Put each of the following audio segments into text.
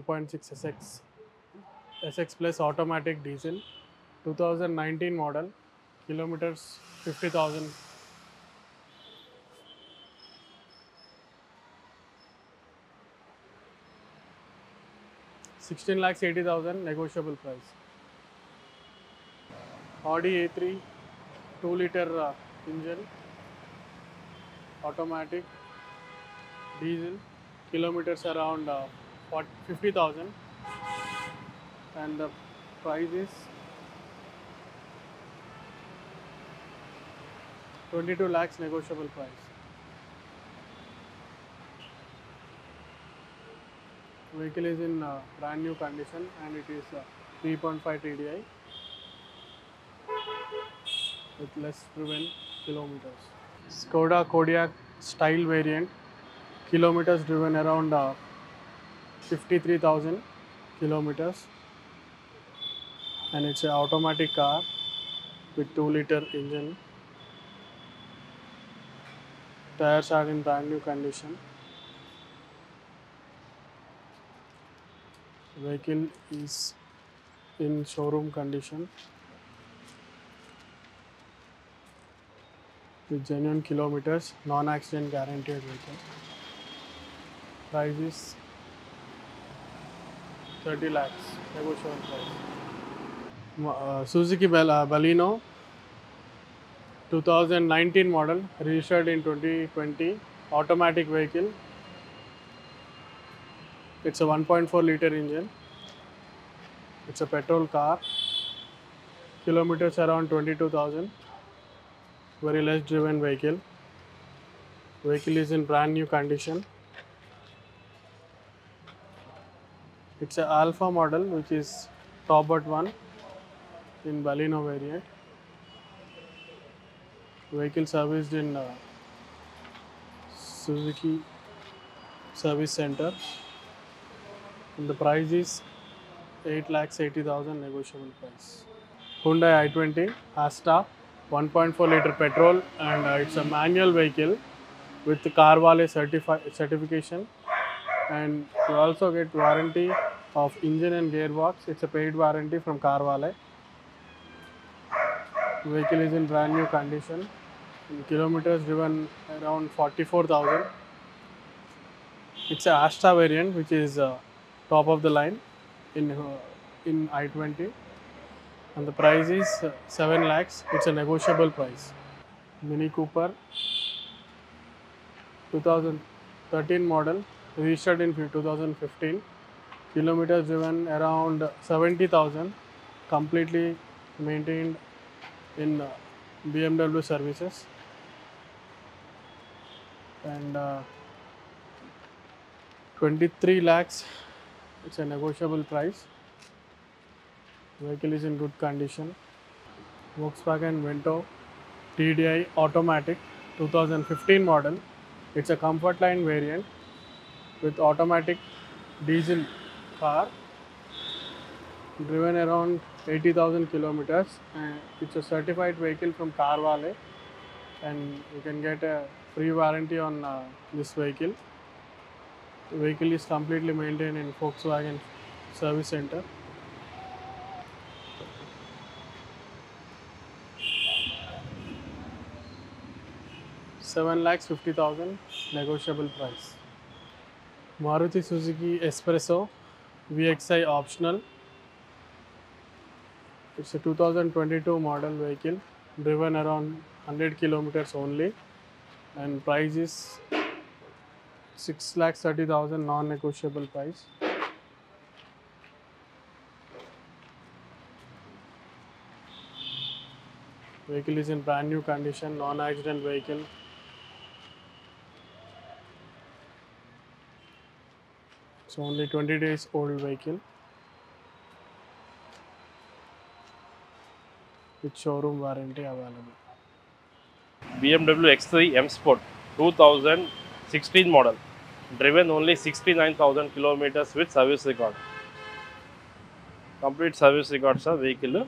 1.6 SX Plus automatic diesel, 2019 model, kilometers 50,000. ₹16,80,000 negotiable price. Audi A3, 2-liter engine, automatic, diesel, kilometers around 50,000, and the price is ₹22 lakhs negotiable price. Vehicle is in brand new condition and it is 3.5 TDI with less driven kilometers. Skoda Kodiaq style variant, kilometers driven around 53,000 kilometers, and it's an automatic car with 2-liter engine. Tires are in brand new condition. Vehicle is in showroom condition with genuine kilometers, non-accident guaranteed vehicle. Price is ₹30 lakhs negotiable price. Suzuki Baleno, 2019 model, registered in 2020, automatic vehicle. It's a 1.4-liter engine. It's a petrol car. Kilometers around 22,000. Very less driven vehicle. Vehicle is in brand new condition. It's an Alpha model, which is top but one in Baleno variant. Vehicle serviced in Suzuki Service Center. And the price is ₹8,80,000 negotiable price. Hyundai i20 Asta, 1.4-liter petrol, and it's a manual vehicle with CarWale certification, and you also get warranty of engine and gearbox. It's a paid warranty from CarWale. Vehicle is in brand new condition. And kilometers driven around 44,000. It's a Asta variant, which is top of the line in i20, and the price is ₹7 lakhs. It's a negotiable price. Mini Cooper, 2013 model, registered in 2015, kilometers driven around 70,000, completely maintained in BMW services, and ₹23 lakhs. It's a negotiable price. Vehicle is in good condition. Volkswagen Vento TDI automatic, 2015 model. It's a comfort line variant with automatic diesel car, driven around 80,000 kilometers. And it's a certified vehicle from CarWale, and you can get a free warranty on this vehicle. The vehicle is completely maintained in Volkswagen Service Center. ₹7,50,000 negotiable price. Maruti Suzuki S-Presso VXI optional. It's a 2022 model vehicle, driven around 100 kilometers only, and price is ₹6,30,000 non-negotiable price. Vehicle is in brand new condition, non-accident vehicle. It's only 20 days old vehicle with showroom warranty available. BMW X3 M Sport, 2016 model, driven only 69,000 kilometers with service record. Complete service records are vehicle,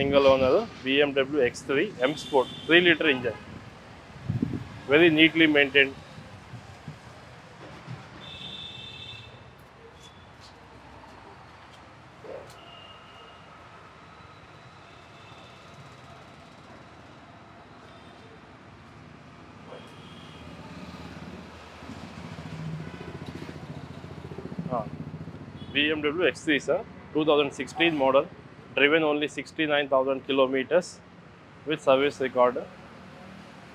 single owner, BMW X3 M Sport, 3-liter engine. Very neatly maintained. BMW X3, sir, 2016 model, driven only 69,000 kilometers with service record,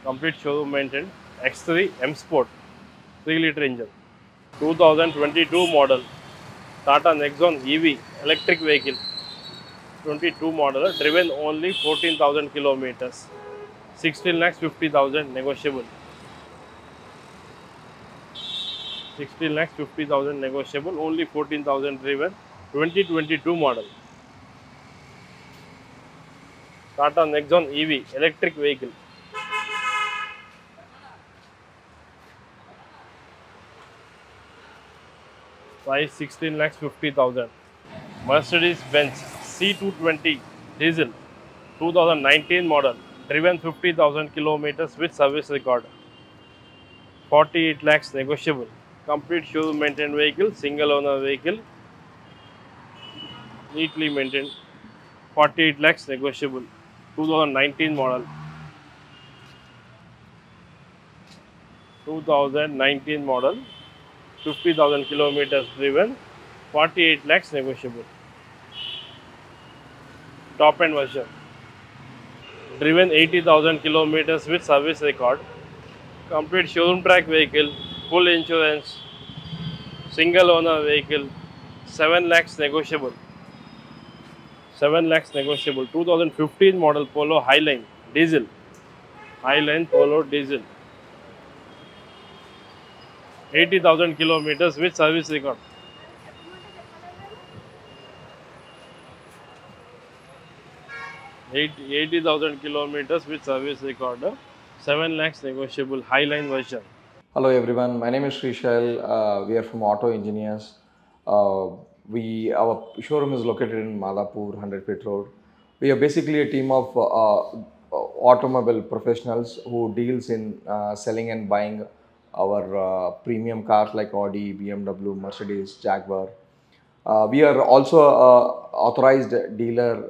complete showroom maintained, X3 M Sport, 3-litre engine. 2022 model, Tata Nexon EV, electric vehicle, 22 model, driven only 14,000 kilometers, 16,50,000 negotiable. 16,50,000 negotiable, only 14,000 driven, 2022 model. Tata Nexon EV, electric vehicle. Price 16,50,000. Mercedes-Benz C220 diesel, 2019 model, driven 50,000 kilometers with service record. 48 lakhs negotiable. Complete showroom maintained vehicle, single owner vehicle, neatly maintained, 48 lakhs negotiable, 2019 model. 2019 model, 50,000 kilometers driven, 48 lakhs negotiable. Top end version, driven 80,000 kilometers with service record, complete showroom track vehicle, full insurance, single owner vehicle, 7 lakhs negotiable. 7 lakhs negotiable. 2015 model Polo Highline diesel. Highline Polo diesel. 80,000 kilometers with service record. Eighty thousand kilometers with service record. 7 lakhs negotiable. Highline version. Hello everyone, my name is Shrishal, we are from Auto Engineers. Our showroom is located in Malapur, 100 Feet Road. We are basically a team of automobile professionals who deals in selling and buying our premium cars like Audi, BMW, Mercedes, Jaguar. We are also an authorized dealer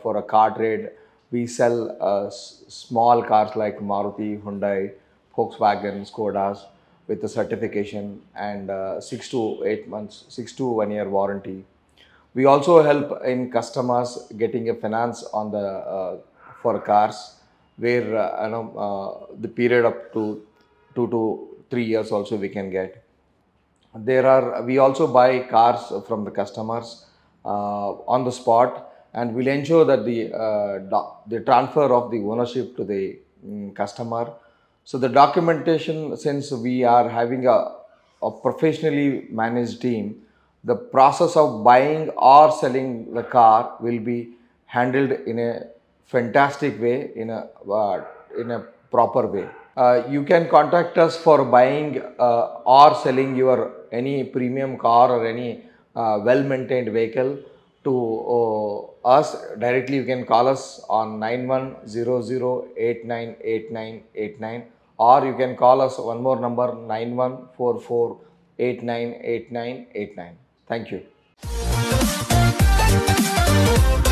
for a car trade. We sell small cars like Maruti, Hyundai, Volkswagen, Skodas with a certification and 6 to 1 year warranty. We also help in customers getting a finance on the for cars where the period up to 2 to 3 years also we can get. We also buy cars from the customers on the spot, and we'll ensure that the transfer of the ownership to the customer. So the documentation, since we are having a professionally managed team, the process of buying or selling the car will be handled in a fantastic way, in a proper way. You can contact us for buying or selling your any premium car or any well-maintained vehicle to us directly. You can call us on 9100898989, or you can call us one more number, 9144898989. Thank you.